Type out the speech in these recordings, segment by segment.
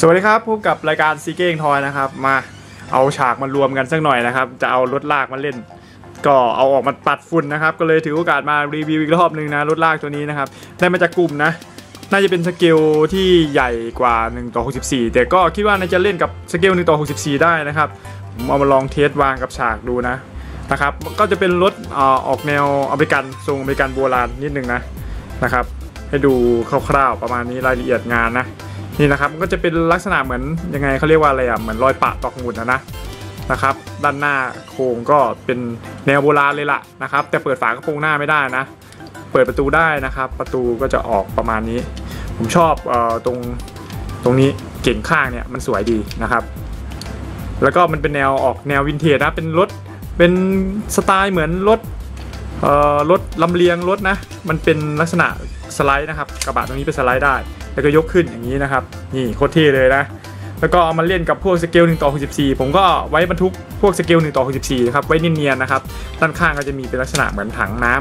สวัสดีครับพบกับรายการซีเก้งทอยนะครับมาเอาฉากมารวมกันสักหน่อยนะครับจะเอารถลากมาเล่นก็เอาออกมาปัดฝุ่นนะครับก็เลยถือโอกาสมารีวิวอีกรอบนึงนะรถลากตัวนี้นะครับได้มาจากกลุ่มนะน่าจะเป็นสเกลที่ใหญ่กว่า1:64แต่ก็คิดว่าน่าจะเล่นกับสเกล1:64ได้นะครับเอามาลองเทสวางกับฉากดูนะครับก็จะเป็นรถออกแนวอเมริกันทรงอเมริกันโบราณนิดนึงนะครับให้ดูคร่าวๆประมาณนี้รายละเอียดงานนะนี่นะครับมันก็จะเป็นลักษณะเหมือนยังไงเขาเรียกว่าอะไรอ่ะเหมือนรอยปะตอกหมุดนะครับด้านหน้าโครงก็เป็นแนวโบราณเลยล่ะนะครับแต่เปิดฝากระโปรงหน้าไม่ได้นะเปิดประตูได้นะครับประตูก็จะออกประมาณนี้ผมชอบตรงนี้เก่งข้างเนี่ยมันสวยดีนะครับแล้วก็มันเป็นแนวออกแนววินเทจนะเป็นรถเป็นสไตล์เหมือนรถลำเลียงรถนะมันเป็นลักษณะสไลด์นะครับกระบะตรงนี้เป็นสไลด์ได้แล้วก็ยกขึ้นอย่างนี้นะครับนี่โคตรเท่เลยนะแล้วก็เอามาเล่นกับพวกสเกล1:64ผมก็ไว้บรรทุกพวกสเกล1:64นะครับไว้เนียนๆนะครับด้านข้างก็จะมีเป็นลักษณะเหมือนถังน้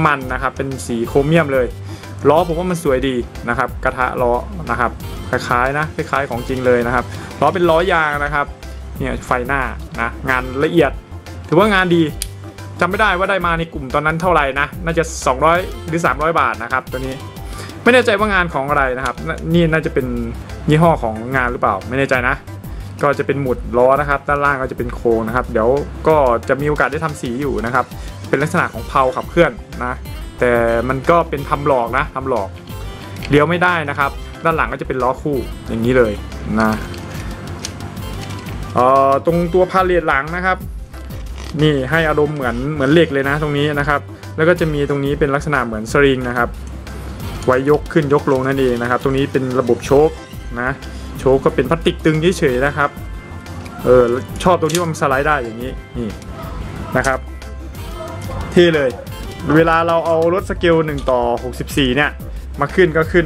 ำมันนะครับเป็นสีโครเมียมเลยล้อผมว่ามันสวยดีนะครับกระทะล้อนะครับคล้ายของจริงเลยนะครับล้อเป็นล้อยางนะครับเนี่ยไฟหน้านะงานละเอียดถือว่างานดีจำไม่ได้ว่าได้มาในกลุ่มตอนนั้นเท่าไหร่นะน่าจะ200หรือ300บาทนะครับตัวนี้ไม่แน่ใจว่างานของอะไรนะครับนี่น่าจะเป็นยี่ห้อของงานหรือเปล่าไม่แน่ใจนะก็จะเป็นหมุดล้อนะครับด้านล่างก็จะเป็นโครงนะครับเดี๋ยวก็จะมีโอกาสได้ทำสีอยู่นะครับเป็นลักษณะของเพลาขับเคลื่อนนะแต่มันก็เป็นทำหลอกนะทำหลอกเลี้ยวไม่ได้นะครับด้านหลังก็จะเป็นล้อคู่อย่างนี้เลยนะตรงตัวพาเลทหลังนะครับนี่ให้อารมณ์เหมือนเหล็กเลยนะตรงนี้นะครับแล้วก็จะมีตรงนี้เป็นลักษณะเหมือนสลิงนะครับไว้ยกขึ้นยกลงนั่นเองนะครับตรงนี้เป็นระบบโช๊คนะโช๊คก็เป็นพลาสติกตึงเฉยๆนะครับชอบตรงที่มันสไลด์ได้อย่างนี้นี่นะครับเท่เลยเวลาเราเอารถสเกล1:64เนี่ยมาขึ้นก็ขึ้น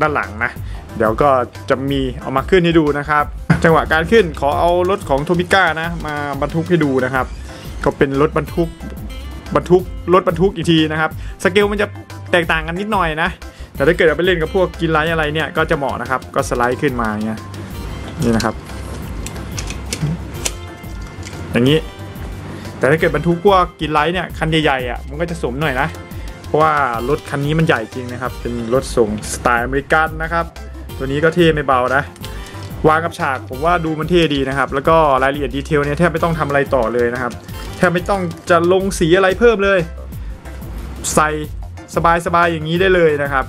ด้านหลังนะเดี๋ยวก็จะมีเอามาขึ้นให้ดูนะครับจังหวะการขึ้นขอเอารถของโทมิก้านะมาบรรทุกให้ดูนะครับก็เป็นรถบรรทุกอีกทีนะครับสเกลมันจะแตกต่างกันนิดหน่อยนะแต่ถ้าเกิดเราไปเล่นกับพวกกินไลท์อะไรเนี่ยก็จะเหมาะนะครับก็สไลด์ขึ้นมาเงี้ยนี่นะครับอย่างนี้แต่ถ้าเกิดบรรทุกพวกกินไลท์เนี่ยคันใหญ่ๆอ่ะมันก็จะสมหน่อยนะเพราะว่ารถคันนี้มันใหญ่จริงนะครับเป็นรถส่งสไตล์อเมริกันนะครับตัวนี้ก็เท่ไม่เบานะวางกับฉากผมว่าดูมันเท่ดีนะครับแล้วก็รายละเอียดดีเทลเนี่ยแทบไม่ต้องทำอะไรต่อเลยนะครับแทบไม่ต้องจะลงสีอะไรเพิ่มเลยใส่สบายๆอย่างนี้ได้เลยนะครับ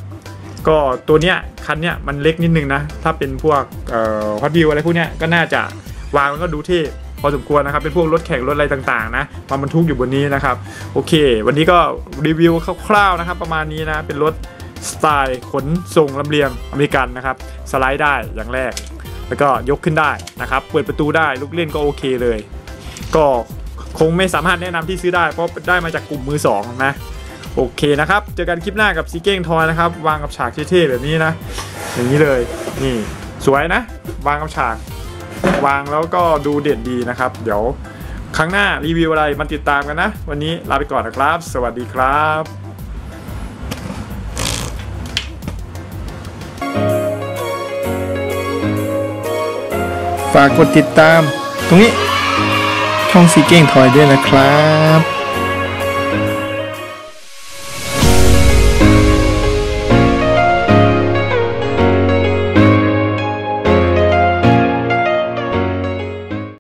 ก็ตัวเนี้ยคันเนี้ยมันเล็กนิดนึงนะถ้าเป็นพวกฮอตวิวอะไรพวกเนี้ยก็น่าจะวางแล้วก็ดูเท่พอสมควรนะครับเป็นพวกรถแข่งรถอะไรต่างๆนะมาบรรทุกอยู่บนนี้นะครับโอเควันนี้ก็รีวิวคร่าวๆนะครับประมาณนี้นะเป็นรถสไตล์ขนส่งลำเลียงอเมริกันนะครับสไลด์ได้อย่างแรกแล้วก็ยกขึ้นได้นะครับเปิดประตูได้ลูกเล่นก็โอเคเลยก็คงไม่สามารถแนะนำที่ซื้อได้เพราะได้มาจากกลุ่มมือสองนะโอเคนะครับเจอกันคลิปหน้ากับซีเก้งทอยนะครับวางกับฉากเท่ๆแบบนี้นะอย่างนี้เลยนี่สวยนะวางกับฉากวางแล้วก็ดูเด่นดีนะครับเดี๋ยวครั้งหน้ารีวิวอะไรมาติดตามกันนะวันนี้ลาไปก่อนนะครับสวัสดีครับฝากกดติดตามตรงนี้ช่องซีเก้งทอยด้วยนะครับ